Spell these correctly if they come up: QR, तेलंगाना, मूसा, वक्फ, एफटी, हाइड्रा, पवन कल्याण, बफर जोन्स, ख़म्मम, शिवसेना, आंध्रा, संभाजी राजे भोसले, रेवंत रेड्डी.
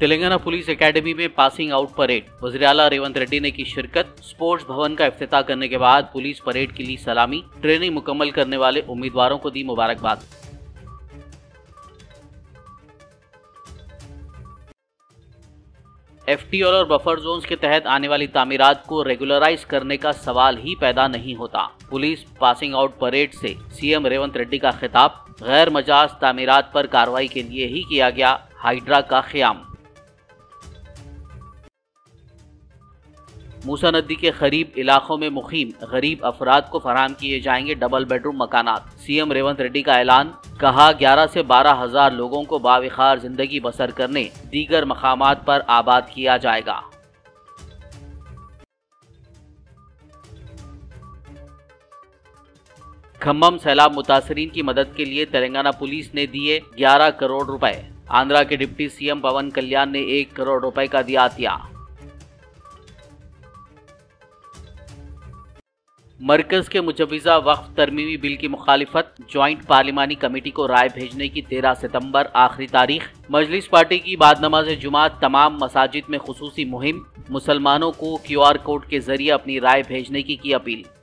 तेलंगाना police academy में passing out parade, वज़ीर आला रेवंत रेड्डी ने की शिरकत। स्पोर्ट्स भवन का इफ्तिताह करने के बाद पुलिस परेड की ली सलामी। ट्रेनिंग मुकम्मल करने वाले उम्मीदवारों को दी मुबारकबाद। एफटी और बफर जोन्स के तहत आने वाली तामीरात को रेगुलराइज करने का सवाल ही पैदा नहीं होता। पुलिस पासिंग आउट परेड से सीएम रेवंत रेड्डी का खिताब। गैर मजाज तामीरात पर कार्रवाई के लिए ही किया गया हाइड्रा का क़याम। मूसा नदी के करीब इलाकों में मुकीम गरीब अफराद को फराहम किए जाएंगे डबल बेडरूम मकानात। सीएम रेवंत रेड्डी का ऐलान, कहा 11 से 12 हज़ार लोगों को बाविखार जिंदगी बसर करने दीगर मकामात पर आबाद किया जाएगा। ख़म्मम सैलाब मुतासरीन की मदद के लिए तेलंगाना पुलिस ने दिए 11 करोड़ रुपए। आंध्रा के डिप्टी सीएम पवन कल्याण ने 1 करोड़ रुपए का दिया अतिया। मरकज के मुजवजा वक्फ तरमीमी बिल की मुखालिफत, ज्वाइंट पार्लिमानी कमेटी को राय भेजने की 13 सितंबर आखिरी तारीख। मजलिस पार्टी की बाद नमाज जुमा तमाम मसाजिद में खुसूसी मुहिम, मुसलमानों को QR कोड के जरिए अपनी राय भेजने की अपील।